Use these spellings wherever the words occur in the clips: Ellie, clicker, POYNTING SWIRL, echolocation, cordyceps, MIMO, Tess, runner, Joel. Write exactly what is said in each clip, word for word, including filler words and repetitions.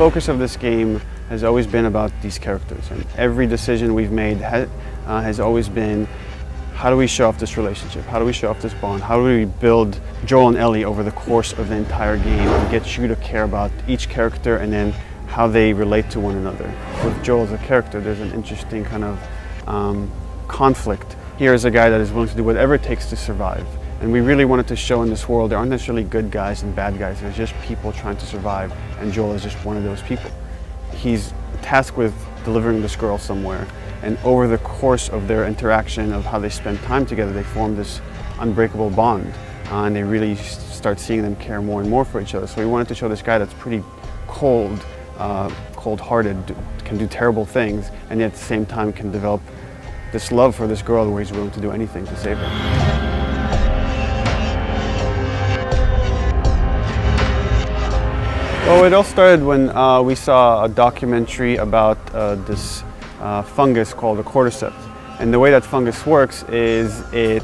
focus of this game has always been about these characters, and every decision we've made ha uh, has always been, how do we show off this relationship? How do we show off this bond? How do we build Joel and Ellie over the course of the entire game and get you to care about each character and then how they relate to one another? With Joel as a character, there's an interesting kind of um, conflict. Here is a guy that is willing to do whatever it takes to survive. And we really wanted to show in this world there aren't necessarily good guys and bad guys, there's just people trying to survive, and Joel is just one of those people. He's tasked with delivering this girl somewhere, and over the course of their interaction, of how they spend time together, they form this unbreakable bond, uh, and they really start seeing them care more and more for each other. So we wanted to show this guy that's pretty cold, uh, cold-hearted, can do terrible things, and yet at the same time can develop this love for this girl where he's willing to do anything to save her. Well, it all started when uh, we saw a documentary about uh, this uh, fungus called the cordyceps. And the way that fungus works is it,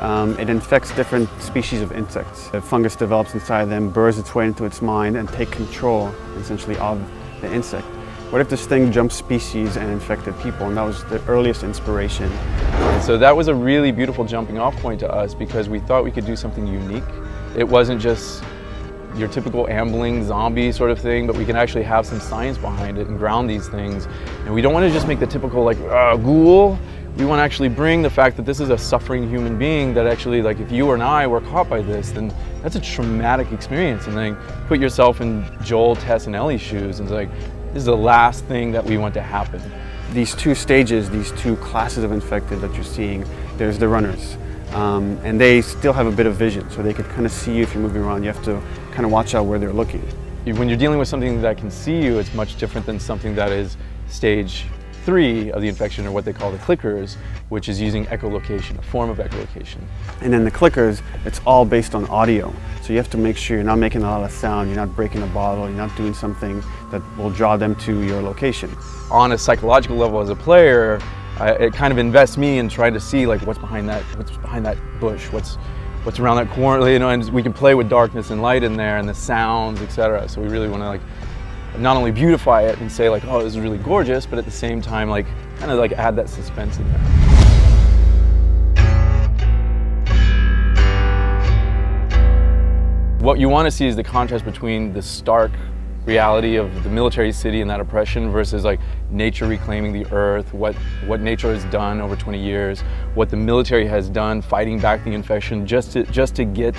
um, it infects different species of insects. The fungus develops inside them, burrows its way into its mind, and take control, essentially, of the insect. What if this thing jumped species and infected people? And that was the earliest inspiration. And so that was a really beautiful jumping off point to us because we thought we could do something unique. It wasn't just your typical ambling zombie sort of thing, but we can actually have some science behind it and ground these things. And we don't want to just make the typical like uh, ghoul. We want to actually bring the fact that this is a suffering human being that actually, like, if you and I were caught by this, then that's a traumatic experience. And then put yourself in Joel, Tess, and Ellie's shoes, and it's like, this is the last thing that we want to happen. These two stages, these two classes of infected that you're seeing, there's the runners. Um, and they still have a bit of vision, so they could kind of see you if you're moving around. You have to kind of watch out where they're looking. When you're dealing with something that can see you, it's much different than something that is stage three of the infection, or what they call the clickers, which is using echolocation, a form of echolocation. And then the clickers, it's all based on audio. So you have to make sure you're not making a lot of sound, you're not breaking a bottle, you're not doing something that will draw them to your location. On a psychological level as a player, I, it kind of invests me in trying to see, like, what's behind that, what's behind that bush, what's, what's around that corner, you know, and we can play with darkness and light in there and the sounds, et cetera. So we really want to, like, not only beautify it and say, like, oh, this is really gorgeous, but at the same time, like, kind of, like, add that suspense in there. What you want to see is the contrast between the stark reality of the military city and that oppression versus, like, nature reclaiming the earth, what, what nature has done over twenty years, what the military has done fighting back the infection just to, just to get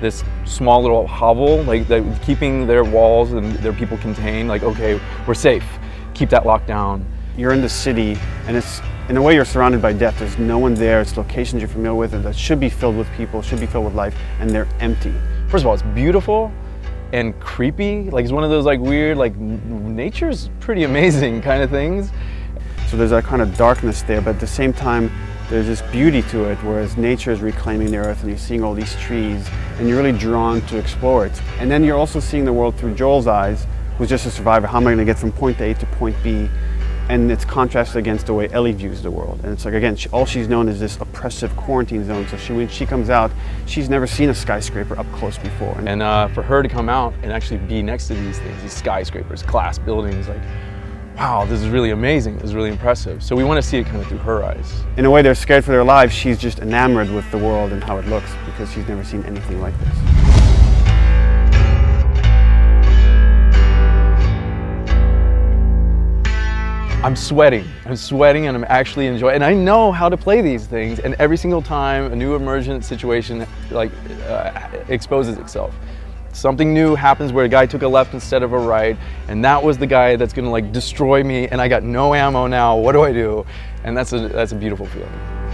this small little hovel, like, like keeping their walls and their people contained, like, okay, we're safe, keep that locked down. You're in the city, and it's, in a way, you're surrounded by death. There's no one there, it's locations you're familiar with and that should be filled with people, should be filled with life, and they're empty. First of all, it's beautiful and creepy. Like, it's one of those, like, weird, like, nature's pretty amazing kind of things. So there's that kind of darkness there, but at the same time there's this beauty to it, whereas nature is reclaiming the earth and you're seeing all these trees and you're really drawn to explore it. And then you're also seeing the world through Joel's eyes, who's just a survivor. How am I going to get from point A to point B? And it's contrasted against the way Ellie views the world. And it's like, again, she, all she's known is this oppressive quarantine zone. So she, when she comes out, she's never seen a skyscraper up close before. And, and uh, for her to come out and actually be next to these things, these skyscrapers, glass buildings, like, wow, this is really amazing, this is really impressive. So we want to see it kind of through her eyes. In a way, they're scared for their lives. She's just enamored with the world and how it looks because she's never seen anything like this. I'm sweating, I'm sweating and I'm actually enjoying, and I know how to play these things, and every single time a new emergent situation, like, uh, exposes itself. Something new happens where a guy took a left instead of a right, and that was the guy that's gonna, like, destroy me, and I got no ammo now, what do I do? And that's a, that's a beautiful feeling.